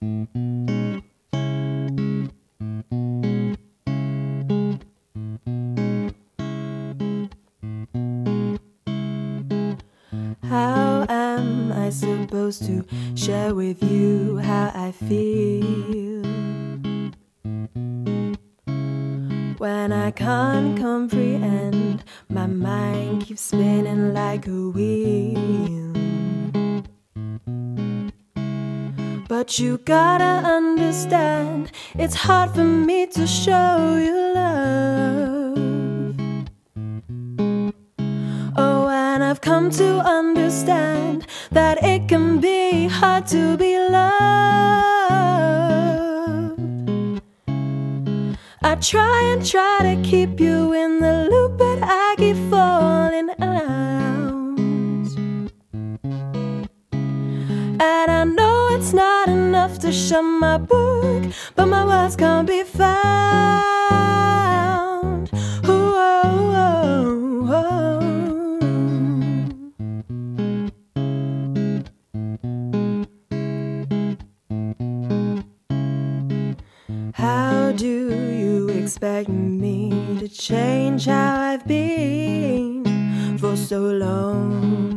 How am I supposed to share with you how I feel when I can't comprehend? My mind keeps spinning like a wheel. But you gotta understand, it's hard for me to show you love. Oh, and I've come to understand that it can be hard to be loved. I try to keep you in the loop, but I keep falling out. And I know it's not enough to shut my book, but my words can't be found. Ooh, oh, oh, oh. How do you expect me to change how I've been for so long?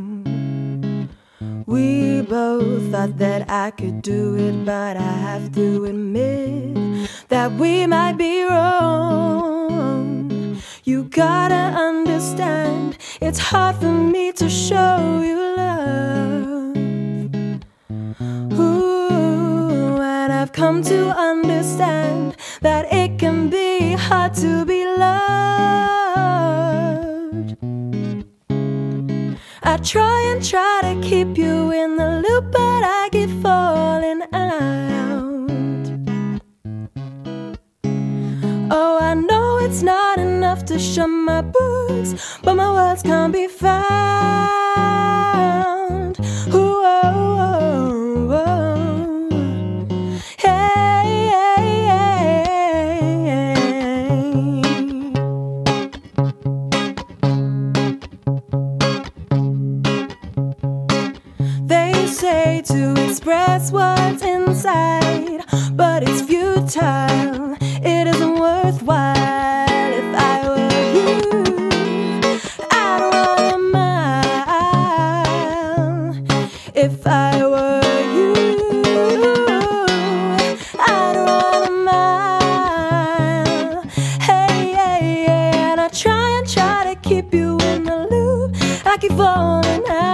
We both thought that I could do it, but I have to admit that we might be wrong. You gotta understand, it's hard for me to show you love. Ooh, and I've come to understand that it can be hard to be loved. I try to keep you in the loop, but I keep falling out. Oh, I know it's not enough to shut my books, but my words can't be found. Ooh, oh, oh, oh. Hey, hey, hey, hey. Say to express what's inside, but it's futile, it isn't worthwhile. If I were you, I'd walk a mile. If I were you, I'd walk a mile. Hey, hey, hey. And I try to keep you in the loop, I keep falling out.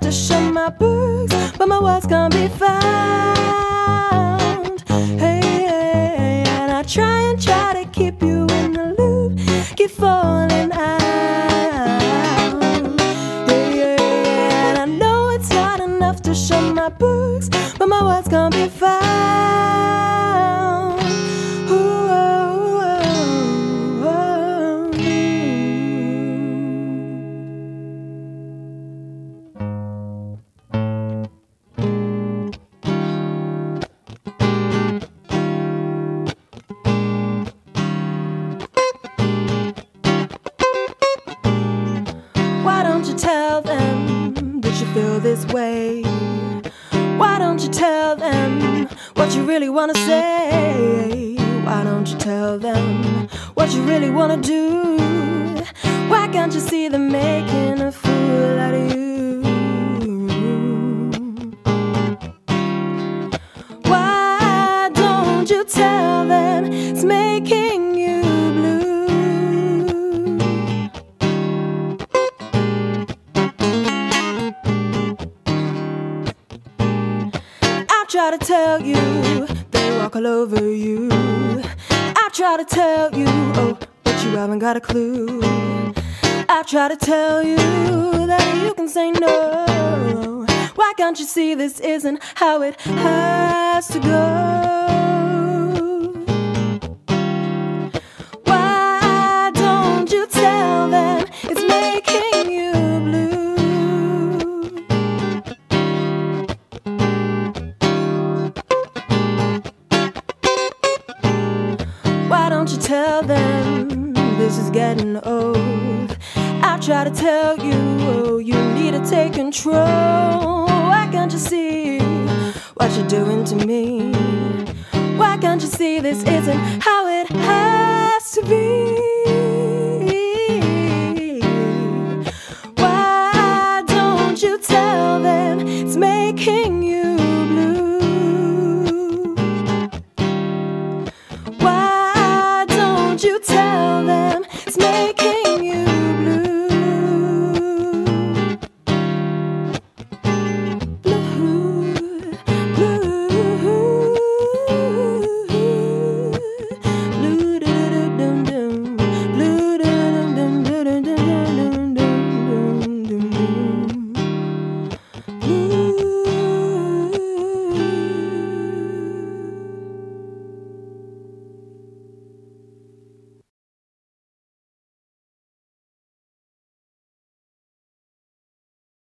To shut my books, but my words can't be found. Hey, hey, hey. And I try to keep you in the loop, keep falling out. Hey, hey, hey. And I know it's not enough to shut my books, but my words can't be found. Ooh, oh, oh, oh. Tell them that you feel this way. Why don't you tell them what you really want to say? Why don't you tell them what you really want to do? Why can't you see them making a fool out of you? Why don't you tell them it's making you blue? I try to tell you, they walk all over you. I try to tell you, oh, but you haven't got a clue. I try to tell you that you can say no. Why can't you see this isn't how it has to go? Why don't you tell them it's making you blue? Why don't you tell them this is getting old? I try to tell you, oh, you need to take a control. Why can't you see what you're doing to me? Why can't you see this isn't how it happens?